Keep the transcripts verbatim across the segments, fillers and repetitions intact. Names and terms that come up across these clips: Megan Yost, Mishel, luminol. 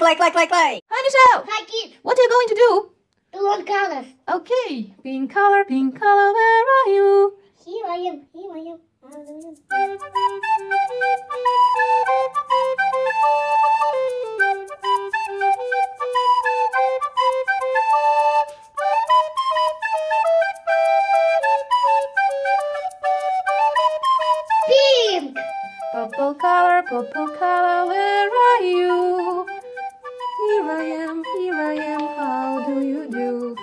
like, like, like, like, like. Hi, Michelle. Hi, kids. What are you going to do? Blue colors. Okay. Pink color, pink color, where are you? Here I am. Here I am. Pink. Purple color, purple color, where are you? Here I am, here I am, how do you do?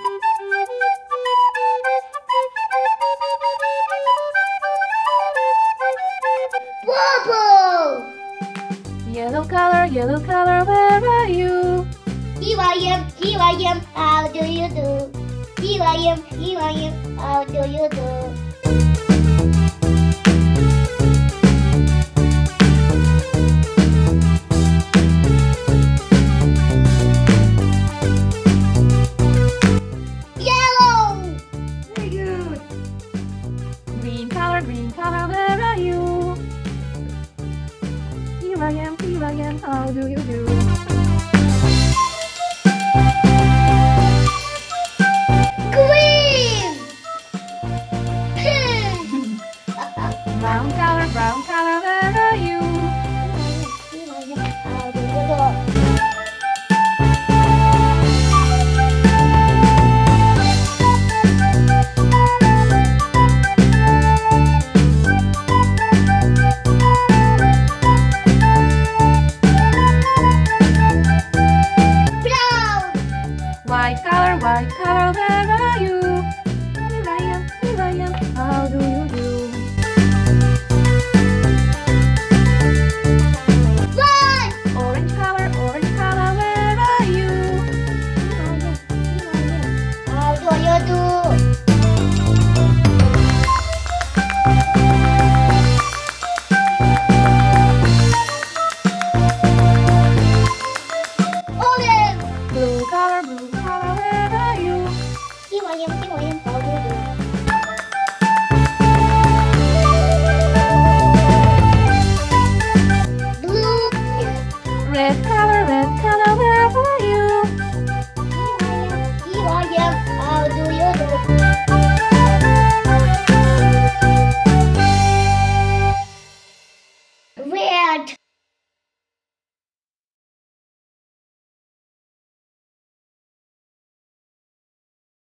Purple! Yellow color, yellow color, where are you? Here I am, here I am, how do you do? Here I am, here I am, how do you do? Green color, where are you? Here I am, here I am, how do you do? Green! Pink! Brown color, brown color, where are you? Here I am, here I am, how do you do? White color, white color, where are you? Here I am, here I am, how do you do? White! Orange color, orange color, where are you? Here I am, here I am, how do you do? Orange! Blue color, blue color. I am, I am, how do you do? Blue. Red color, red color, where are you? Here I am, here I am, how do you do? Red.